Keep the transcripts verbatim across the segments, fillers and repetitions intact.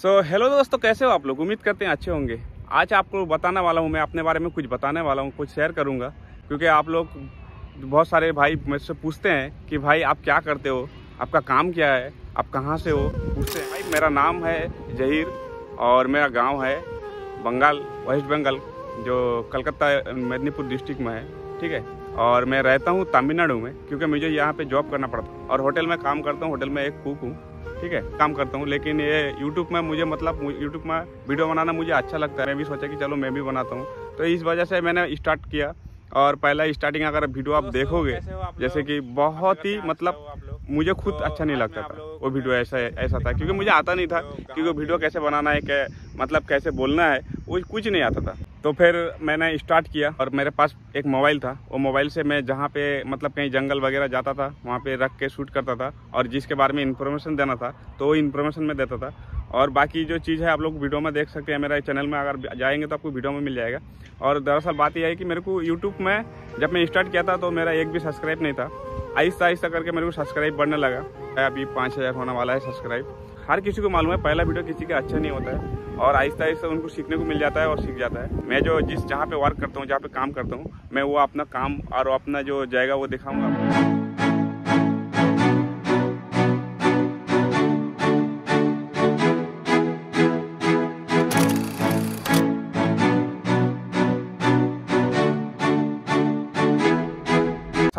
So hello दोस्तों, कैसे हो आप लोग? उम्मीद करते हैं अच्छे होंगे। आज आपको बताने वाला हूँ, मैं अपने बारे में कुछ बताने वाला हूँ, कुछ शेयर करूँगा, क्योंकि आप लोग बहुत सारे भाई मुझसे पूछते हैं कि भाई आप क्या करते हो, आपका काम क्या है, आप कहाँ से हो, पूछते हैं। भाई मेरा नाम है जहीर और मेरा गाँव है बंगाल, वेस्ट बंगाल, जो कलकत्ता मदनीपुर डिस्ट्रिक्ट में है, ठीक है। और मैं रहता हूँ तमिलनाडु में, क्योंकि मुझे यहाँ पे जॉब करना पड़ता है और होटल में काम करता हूँ। होटल में एक कुक हूँ, ठीक है, काम करता हूँ। लेकिन ये यूट्यूब में मुझे मतलब यूट्यूब में वीडियो बनाना मुझे अच्छा लगता है। मैं भी सोचा कि चलो मैं भी बनाता हूँ, तो इस वजह से मैंने स्टार्ट किया। और पहला स्टार्टिंग अगर वीडियो आप देखोगे, जैसे कि बहुत ही मतलब मुझे खुद अच्छा नहीं लगता था वो वीडियो, ऐसा ऐसा था, क्योंकि मुझे आता नहीं था, क्योंकि वीडियो कैसे बनाना है, क्या मतलब कैसे बोलना है, वो कुछ नहीं आता था। तो फिर मैंने स्टार्ट किया और मेरे पास एक मोबाइल था। वो मोबाइल से मैं जहाँ पे मतलब कहीं जंगल वगैरह जाता था, वहाँ पे रख के शूट करता था, और जिसके बारे में इन्फॉर्मेशन देना था तो वो इन्फॉर्मेशन मैं देता था। और बाकी जो चीज़ है आप लोग वीडियो में देख सकते हैं, मेरा चैनल में अगर जाएंगे तो आपको वीडियो में मिल जाएगा। और दरअसल बात यह है कि मेरे को यूट्यूब में जब मैं स्टार्ट किया था तो मेरा एक भी सब्सक्राइब नहीं था। आहिस्ता आहिस्ता करके मेरे को सब्सक्राइब बढ़ने लगा, अभी पाँच हज़ार होने वाला है सब्सक्राइब। हर किसी को मालूम है पहला वीडियो किसी का अच्छा नहीं होता है, और आहिस्ता आहिस्ता उनको सीखने को मिल जाता है और सीख जाता है। मैं जो जिस जहाँ पे वर्क करता हूँ, जहाँ पे काम करता हूँ, मैं वो अपना काम और अपना जो जाएगा वो दिखाऊंगा आपको।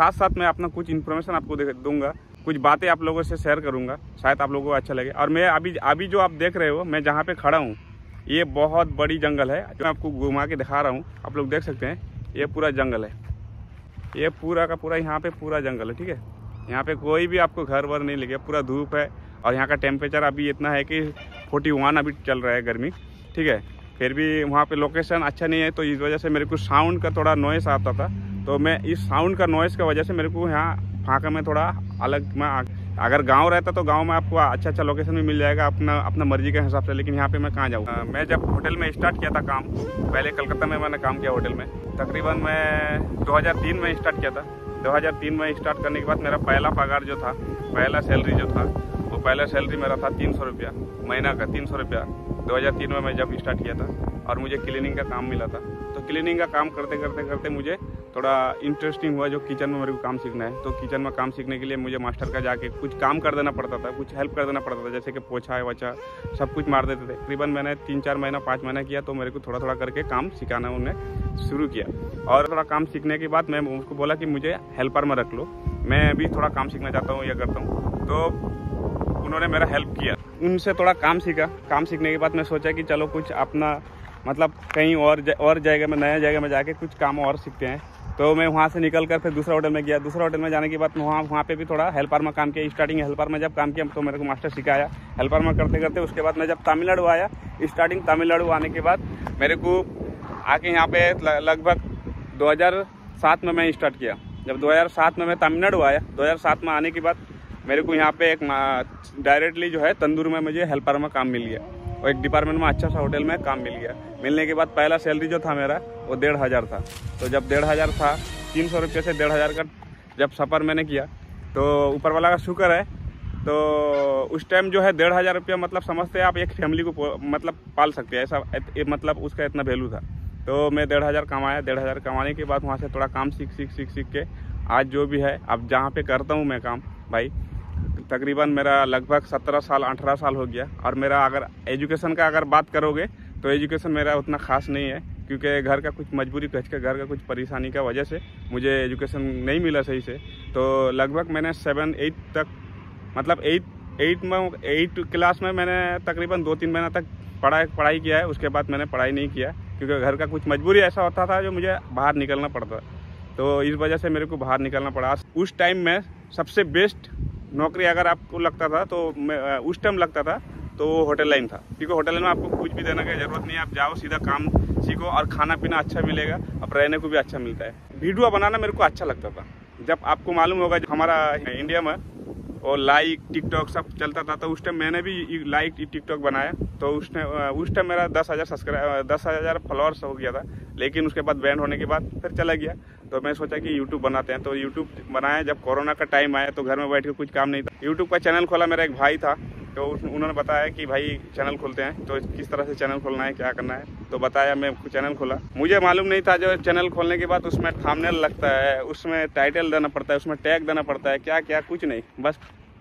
साथ साथ मैं अपना कुछ इन्फॉर्मेशन आपको दूंगा, कुछ बातें आप लोगों से शेयर करूंगा, शायद आप लोगों को अच्छा लगे। और मैं अभी अभी जो आप देख रहे हो, मैं जहाँ पे खड़ा हूँ, ये बहुत बड़ी जंगल है जो आपको घुमा के दिखा रहा हूँ। आप लोग देख सकते हैं, ये पूरा जंगल है, ये पूरा का पूरा यहाँ पे पूरा जंगल है, ठीक है। यहाँ पे कोई भी आपको घर वर नहीं लगे, पूरा धूप है। और यहाँ का टेम्परेचर अभी इतना है कि फोर्टी वन अभी चल रहा है गर्मी, ठीक है। फिर भी वहाँ पे लोकेशन अच्छा नहीं है, तो इस वजह से मेरे को साउंड का थोड़ा नॉइस आता था। तो मैं इस साउंड का नॉइस की वजह से मेरे को यहाँ फाँका में थोड़ा अलग, मैं अगर गांव रहता तो गांव में आपको अच्छा अच्छा लोकेशन भी मिल जाएगा अपना अपना मर्जी के हिसाब से। लेकिन यहाँ पे मैं कहाँ जाऊँ? मैं जब होटल में स्टार्ट किया था काम, पहले कलकत्ता में मैंने काम किया होटल में, तकरीबन मैं दो हज़ार तीन में स्टार्ट किया था। दो हज़ार तीन में स्टार्ट करने के बाद मेरा पहला पगार जो था, पहला सैलरी जो था, वो पहला सैलरी मेरा था तीन सौ रुपया महीना का, तीन सौ रुपया दो हज़ार तीन में मैं जब स्टार्ट किया था। और मुझे क्लीनिंग का काम मिला था, तो क्लीनिंग का काम करते करते करते मुझे थोड़ा इंटरेस्टिंग हुआ, जो किचन में मेरे को काम सीखना है। तो किचन में काम सीखने के लिए मुझे मास्टर का जाके कुछ काम कर देना पड़ता था, कुछ हेल्प कर देना पड़ता था, जैसे कि पोछा वोछा सब कुछ मार देते थे। तकरीबन मैंने तीन चार महीना पाँच महीना किया, तो मेरे को थोड़ा थोड़ा करके काम सिखाना उन्हें शुरू किया। और थोड़ा काम सीखने के बाद मैं उसको बोला कि मुझे हेल्पर में रख लो, मैं भी थोड़ा काम सीखना चाहता हूँ, यह करता हूँ। तो उन्होंने मेरा हेल्प किया, उनसे थोड़ा काम सीखा। काम सीखने के बाद मैं सोचा कि चलो कुछ अपना मतलब कहीं और जा, और जगह में, नया जगह में जाके कुछ काम और सीखते हैं। तो मैं वहाँ से निकल कर फिर दूसरा होटल में गया। दूसरा होटल में जाने के बाद वहाँ वहाँ पे भी थोड़ा हेल्पर में काम किया। स्टार्टिंग हेल्पर में जब काम किया तो मेरे को मास्टर सिखाया हेल्पर में करते करते। उसके बाद मैं जब तमिलनाडु आया, स्टार्टिंग तमिलनाडु आने के बाद मेरे को आके यहाँ पे लगभग दो हज़ार सात में मैं स्टार्ट किया। जब दो हज़ार सात में मैं तमिलनाडु आया, दो हज़ार सात में आने के बाद मेरे को यहाँ पे एक डायरेक्टली जो है तंदूर में मुझे हेल्पर में काम मिल गया, और एक डिपार्टमेंट में अच्छा सा होटल में काम मिल गया। मिलने के बाद पहला सैलरी जो था मेरा वो डेढ़ हज़ार था। तो जब डेढ़ हज़ार था, तीन सौ रुपये से डेढ़ हज़ार का जब सफ़र मैंने किया, तो ऊपर वाला का शुक्र है। तो उस टाइम जो है डेढ़ हज़ार रुपया मतलब समझते हैं आप एक फैमिली को मतलब पाल सकते हैं, ऐसा इत, मतलब उसका इतना वैल्यू था। तो मैं डेढ़ हज़ार कमाया। डेढ़ हज़ार कमाने के बाद वहाँ से थोड़ा काम सीख सीख सीख सीख के आज जो भी है, अब जहाँ पर करता हूँ मैं काम, भाई तकरीबन मेरा लगभग सत्रह साल अठारह साल हो गया। और मेरा अगर एजुकेशन का अगर बात करोगे तो एजुकेशन मेरा उतना ख़ास नहीं है, क्योंकि घर का कुछ मजबूरी कच के घर का कुछ परेशानी का वजह से मुझे एजुकेशन नहीं मिला सही से। तो लगभग मैंने सेवन एट तक मतलब एट एट में एट क्लास में मैंने तकरीबन दो तीन महीना तक पढ़ाई पढ़ाई किया है। उसके बाद मैंने पढ़ाई नहीं किया, क्योंकि घर का कुछ मजबूरी ऐसा होता था जो मुझे बाहर निकलना पड़ता, तो इस वजह से मेरे को बाहर निकलना पड़ा। उस टाइम में सबसे बेस्ट नौकरी अगर आपको लगता था तो उस टाइम लगता था तो वो होटल लाइन था, क्योंकि होटल लाइन में आपको कुछ भी देने की जरूरत नहीं है। आप जाओ, सीधा काम सीखो, और खाना पीना अच्छा मिलेगा, आप रहने को भी अच्छा मिलता है। वीडियो बनाना मेरे को अच्छा लगता था। जब आपको मालूम होगा हमारा इंडिया में और लाइक टिकटॉक सब चलता था, तो उस टाइम मैंने भी लाइक टिकटॉक बनाया। तो उसने उस टाइम मेरा दस हज़ार सब्सक्राइब दस हज़ार फॉलोअर्स हो गया था, लेकिन उसके बाद बैन होने के बाद फिर चला गया। तो मैं सोचा कि यूट्यूब बनाते हैं, तो यूट्यूब बनाया। जब कोरोना का टाइम आया तो घर में बैठ के कुछ काम नहीं था, यूट्यूब का चैनल खोला। मेरा एक भाई था, तो उन्होंने बताया कि भाई चैनल खोलते हैं, तो किस तरह से चैनल खोलना है, क्या करना है। तो बताया, मैं चैनल खोला। मुझे मालूम नहीं था जब चैनल खोलने के बाद उसमें थंबनेल लगता है, उसमें टाइटल देना पड़ता है, उसमें टैग देना पड़ता है, क्या क्या कुछ नहीं। बस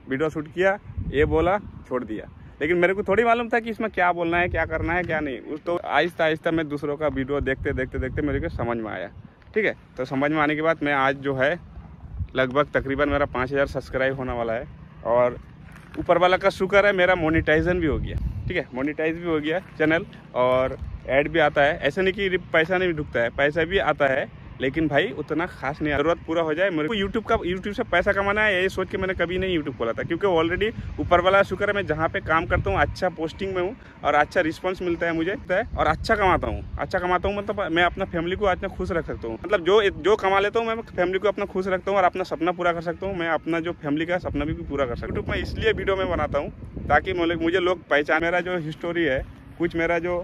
वीडियो शूट किया, ये बोला, छोड़ दिया। लेकिन मेरे को थोड़ी मालूम था कि इसमें क्या बोलना है, क्या करना है, क्या नहीं। उस तो आहिस्ता आहिस्ता मैं दूसरों का वीडियो देखते देखते देखते मेरे को समझ में आया। ठीक है, तो समझ में आने के बाद मैं आज जो है लगभग तकरीबन मेरा पाँच हज़ार सब्सक्राइब होने वाला है। और ऊपर वाला का शुक्र है मेरा मोनिटाइजेशन भी हो गया। ठीक है, मोनिटाइज भी हो गया चैनल, और ऐड भी आता है। ऐसा नहीं कि पैसा नहीं ढुकता है, पैसा भी आता है, लेकिन भाई उतना खास नहीं। ज़रूरत पूरा हो जाए। मेरे को यूट्यूब का यूट्यूब से पैसा कमाना है, यही सोच के मैंने कभी नहीं यूट्यूब खोला था, क्योंकि ऑलरेडी ऊपर वाला शुक्र है मैं जहाँ पे काम करता हूँ अच्छा पोस्टिंग में हूँ और अच्छा रिस्पांस मिलता है मुझे, और अच्छा कमाता हूँ। अच्छा कमाता हूँ मतलब मैं अपना फैमिली को अपना खुश रख सकता हूँ। मतलब जो जो कमा लेता हूँ मैं फैमिली को अपना खुश रखता हूँ और अपना सपना पूरा कर सकता हूँ। मैं अपना जो फैमिली का सपना भी पूरा कर सकता हूँ। यूट्यूब में इसलिए वीडियो में बनाता हूँ ताकि मुझे लोग पहचान, मेरा जो हिस्ट्री है कुछ, मेरा जो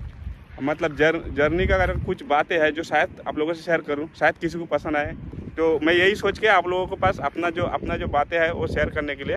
मतलब जर जर्नी का अगर कुछ बातें हैं जो शायद आप लोगों से शेयर करूं, शायद किसी को पसंद आए। तो मैं यही सोच के आप लोगों के पास अपना जो अपना जो बातें हैं वो शेयर करने के लिए।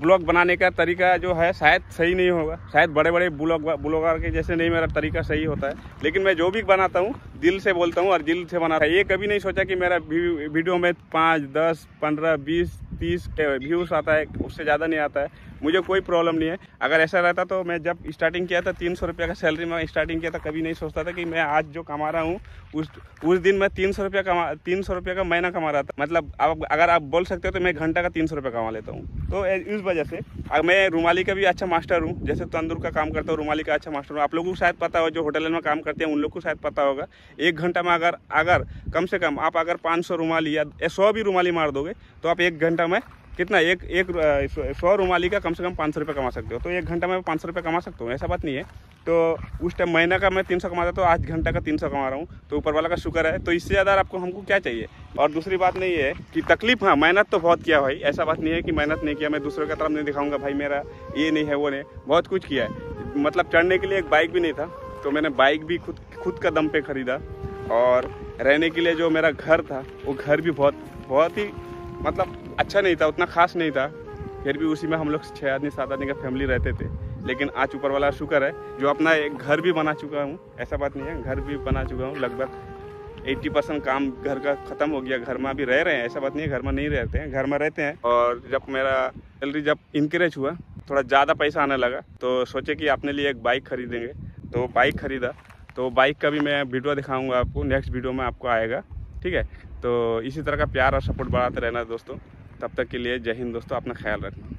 ब्लॉग बनाने का तरीका जो है शायद सही नहीं होगा, शायद बड़े बड़े ब्लॉग ब्लॉगर के जैसे नहीं मेरा तरीका सही होता है, लेकिन मैं जो भी बनाता हूँ दिल से बोलता हूँ और दिल से बनाता हूँ। ये कभी नहीं सोचा कि मेरा वीडियो में पाँच दस पंद्रह बीस तीस व्यूज़ आता है, उससे ज़्यादा नहीं आता है। मुझे कोई प्रॉब्लम नहीं है। अगर ऐसा रहता तो मैं जब स्टार्टिंग किया था तीन सौ रुपये का सैलरी में स्टार्टिंग किया था, कभी नहीं सोचता था कि मैं आज जो कमा रहा हूँ उस उस दिन मैं तीन सौ रुपया कमा तीन सौ रुपये का महीना कमा रहा था। मतलब अब अगर आप बोल सकते हो तो मैं घंटा का तीन सौ रुपये कमा लेता हूँ। तो इस वजह से अब मैं रुमाली का भी अच्छा मास्टर हूँ, जैसे तंदूर का काम करता हूँ, रुमाली का अच्छा मास्टर हूँ। आप लोगों को शायद पता हो, जो होटल में काम करते हैं उन लोग को शायद पता होगा। एक घंटा में अगर अगर कम से कम आप अगर पाँच सौ रुमाली या सौ भी रुमाली मार दोगे तो आप एक घंटा में कितना एक एक सौ रुमाली का कम से कम पाँच सौ रुपये कमा सकते हो। तो एक घंटा में पाँच सौ रुपये कमा सकता हूँ, ऐसा बात नहीं है। तो उस टाइम महीना का मैं तीन सौ कमाता था, तो आज घंटा का तीन सौ कमा रहा हूँ। तो ऊपर वाला का शुक्र है। तो इससे ज़्यादा आपको हमको क्या चाहिए। और दूसरी बात नहीं है कि तकलीफ, हाँ मेहनत तो बहुत किया भाई, ऐसा बात नहीं है कि मेहनत नहीं किया। मैं दूसरों की तरफ नहीं दिखाऊँगा भाई मेरा ये नहीं है वो नहीं, बहुत कुछ किया है। मतलब चढ़ने के लिए एक बाइक भी नहीं था तो मैंने बाइक भी खुद खुद का दम पर ख़रीदा। और रहने के लिए जो मेरा घर था वो घर भी बहुत बहुत ही मतलब अच्छा नहीं था, उतना खास नहीं था, फिर भी उसी में हम लोग छः आदमी सात आदमी का फैमिली रहते थे। लेकिन आज ऊपर वाला शुक्र है जो अपना एक घर भी बना चुका हूँ, ऐसा बात नहीं है, घर भी बना चुका हूँ। लगभग अस्सी परसेंट काम घर का ख़त्म हो गया। घर में भी रह रहे हैं, ऐसा बात नहीं है घर में नहीं रहते हैं, घर में रहते हैं। और जब मेरा सैलरी जब इंक्रीज हुआ, थोड़ा ज़्यादा पैसा आने लगा, तो सोचे कि अपने लिए एक बाइक खरीदेंगे, तो बाइक ख़रीदा। तो बाइक का भी मैं वीडियो दिखाऊँगा आपको, नेक्स्ट वीडियो में आपको आएगा। ठीक है, तो इसी तरह का प्यार और सपोर्ट बढ़ाते रहना दोस्तों। तब तक के लिए जय हिंद दोस्तों, अपना ख्याल रखना।